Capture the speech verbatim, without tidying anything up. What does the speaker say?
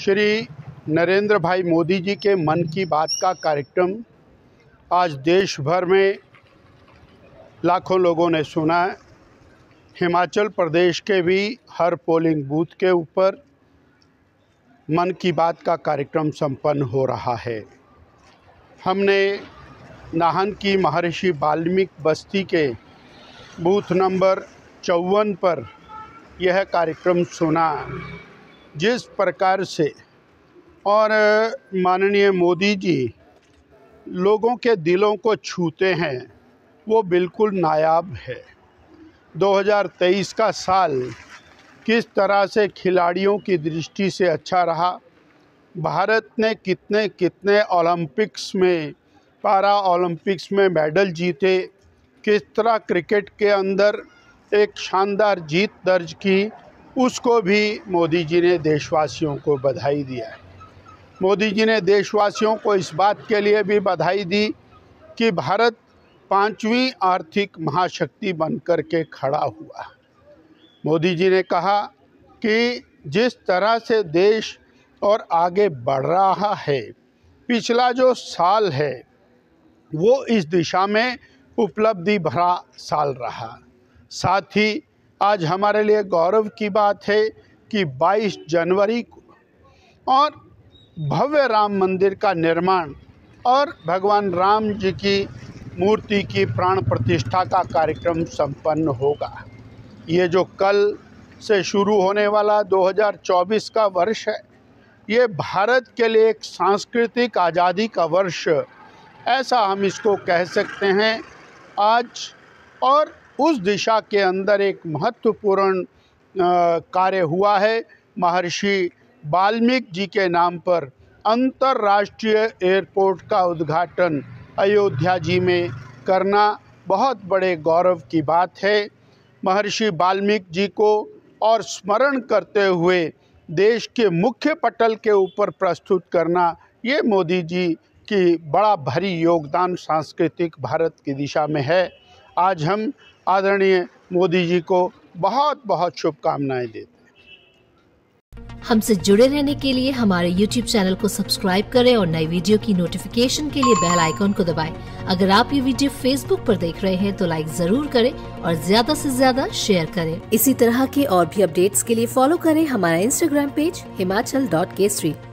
श्री नरेंद्र भाई मोदी जी के मन की बात का कार्यक्रम आज देश भर में लाखों लोगों ने सुना। हिमाचल प्रदेश के भी हर पोलिंग बूथ के ऊपर मन की बात का कार्यक्रम संपन्न हो रहा है। हमने नाहन की महर्षि वाल्मीकि बस्ती के बूथ नंबर चौवन पर यह कार्यक्रम सुना। जिस प्रकार से और माननीय मोदी जी लोगों के दिलों को छूते हैं वो बिल्कुल नायाब है। दो हज़ार तेईस का साल किस तरह से खिलाड़ियों की दृष्टि से अच्छा रहा। भारत ने कितने कितने ओलंपिक्स में पारा ओलंपिक्स में मेडल जीते, किस तरह क्रिकेट के अंदर एक शानदार जीत दर्ज की, उसको भी मोदी जी ने देशवासियों को बधाई दिया है। मोदी जी ने देशवासियों को इस बात के लिए भी बधाई दी कि भारत पाँचवीं आर्थिक महाशक्ति बनकर के खड़ा हुआ। मोदी जी ने कहा कि जिस तरह से देश और आगे बढ़ रहा है, पिछला जो साल है वो इस दिशा में उपलब्धि भरा साल रहा। साथ ही आज हमारे लिए गौरव की बात है कि बाईस जनवरी को और भव्य राम मंदिर का निर्माण और भगवान राम जी की मूर्ति की प्राण प्रतिष्ठा का कार्यक्रम संपन्न होगा। ये जो कल से शुरू होने वाला दो हज़ार चौबीस का वर्ष है, ये भारत के लिए एक सांस्कृतिक आज़ादी का वर्ष ऐसा हम इसको कह सकते हैं। आज और उस दिशा के अंदर एक महत्वपूर्ण कार्य हुआ है। महर्षि वाल्मीकि जी के नाम पर अंतर्राष्ट्रीय एयरपोर्ट का उद्घाटन अयोध्या जी में करना बहुत बड़े गौरव की बात है। महर्षि वाल्मीकि जी को और स्मरण करते हुए देश के मुख्य पटल के ऊपर प्रस्तुत करना, ये मोदी जी की बड़ा भारी योगदान सांस्कृतिक भारत की दिशा में है। आज हम आदरणीय मोदी जी को बहुत बहुत शुभकामनाएं देते हैं। हमसे जुड़े रहने के लिए हमारे YouTube चैनल को सब्सक्राइब करें और नई वीडियो की नोटिफिकेशन के लिए बेल आइकॉन को दबाएं। अगर आप ये वीडियो Facebook पर देख रहे हैं तो लाइक जरूर करें और ज्यादा से ज्यादा शेयर करें। इसी तरह के और भी अपडेट्स के लिए फॉलो करें हमारा Instagram page Himachal dot Kesari.